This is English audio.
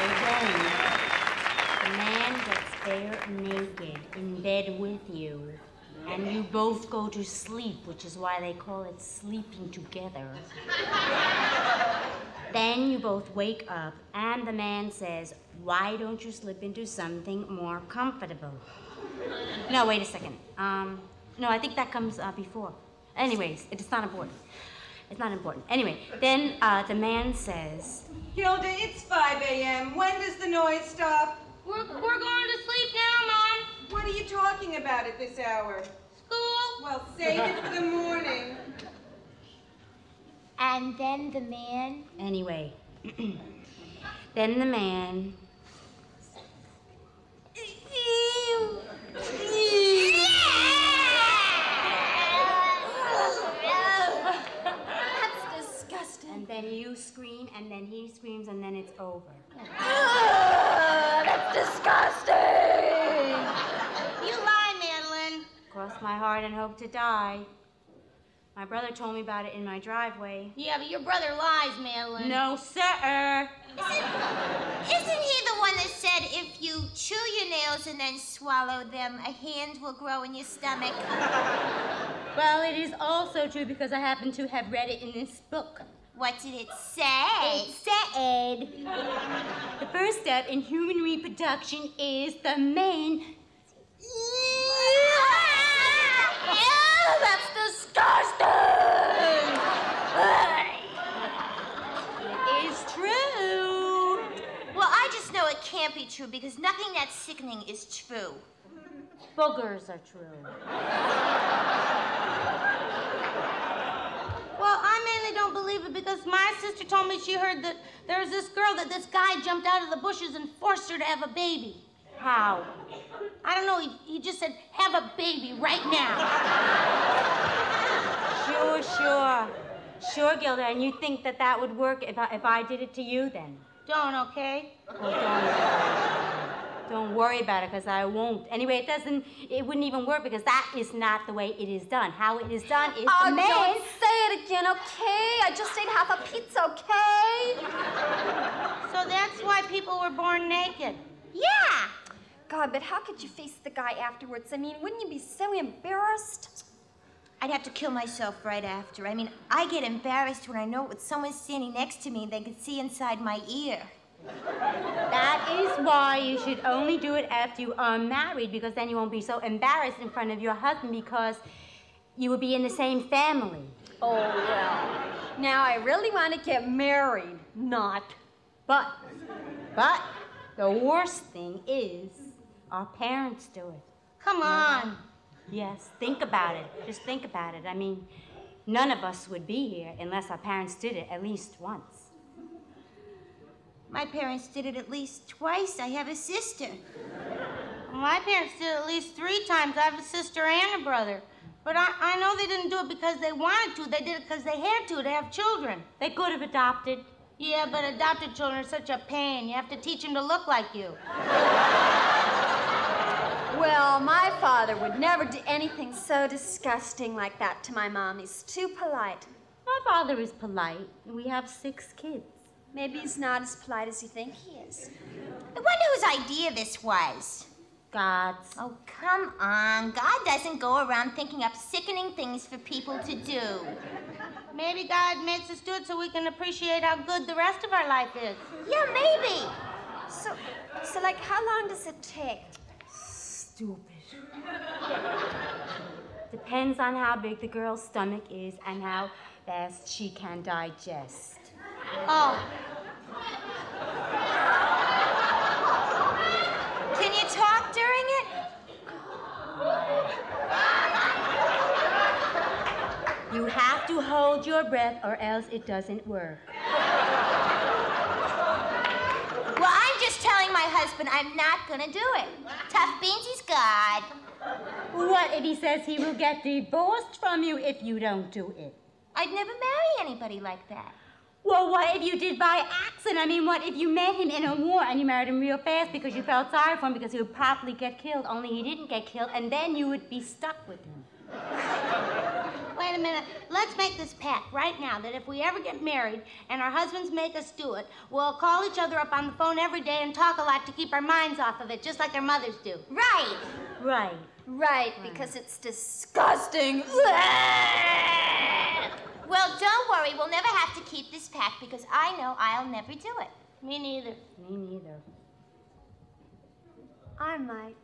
The man gets bare naked in bed with you, and you both go to sleep, which is why they call it sleeping together. Then you both wake up, and the man says, "Why don't you slip into something more comfortable?" No, wait a second. No, I think that comes before. Anyways, it's not important. It's not important. Anyway, then the man says, "Hilda, it's 5 a.m. When does the noise stop?" We're going to sleep now, Mom. What are you talking about at this hour? School. Well, save it for the morning. And then the man? Anyway. Then the man. Then you scream, and then he screams, and then it's over. That's disgusting! You lie, Madeline. Cross my heart and hope to die. My brother told me about it in my driveway. Yeah, but your brother lies, Madeline. No, sir. Isn't he the one that said if you chew your nails and then swallow them, a hand will grow in your stomach? Well, it is also true because I happen to have read it in this book. What did it say? It said, the first step in human reproduction is the man. Ew, that's disgusting! It is true. Well, I just know it can't be true because nothing that's sickening is true. Boogers are true. Well, I mainly don't believe it because my sister told me she heard that there's this girl that this guy jumped out of the bushes and forced her to have a baby. How? I don't know. He just said, have a baby right now. Sure, Gilda. And you think that that would work if I did it to you then? Don't, okay? Well, don't worry about it because I won't. Anyway, it wouldn't even work because that is not the way it is done. How it is done is the man. Oh, don't say it again, okay? I just ate half a pizza, okay? So that's why people were born naked. Yeah. God, but how could you face the guy afterwards? I mean, wouldn't you be so embarrassed? I'd have to kill myself right after. I mean, I get embarrassed when I know it was someone standing next to me and they could see inside my ear. That is why you should only do it after you are married, because then you won't be so embarrassed in front of your husband because you will be in the same family. Oh, yeah. Now, I really want to get married. Not. But the worst thing is our parents do it. Come on. Yes, think about it. Just think about it. I mean, none of us would be here unless our parents did it at least once. My parents did it at least twice. I have a sister. My parents did it at least 3 times. I have a sister and a brother. But I know they didn't do it because they wanted to. They did it because they had to have children. They could have adopted. Yeah, but adopted children are such a pain. You have to teach them to look like you. Well, my father would never do anything so disgusting like that to my mom. He's too polite. My father is polite. We have 6 kids. Maybe he's not as polite as you think he is. I wonder whose idea this was. God's. Oh, come on. God doesn't go around thinking up sickening things for people to do. Maybe God makes us do it so we can appreciate how good the rest of our life is. Yeah, maybe. So like, how long does it take? Stupid. Depends on how big the girl's stomach is and how fast she can digest. Oh. Can you talk during it? You have to hold your breath or else it doesn't work. Well, I'm just telling my husband I'm not gonna do it. Tough beans, he's God. What if he says he will get divorced from you if you don't do it? I'd never marry anybody like that. Well, what if you did by accident? I mean, what if you met him in a war and you married him real fast because you felt sorry for him because he would probably get killed, only he didn't get killed, and then you would be stuck with him. wait a minute. Let's make this pact right now that if we ever get married and our husbands make us do it, we'll call each other up on the phone every day and talk a lot to keep our minds off of it, just like our mothers do. Right. Right. Right, because it's disgusting. Well, don't worry. We'll never have to keep this pact because I know I'll never do it. Me neither. Me neither. I might.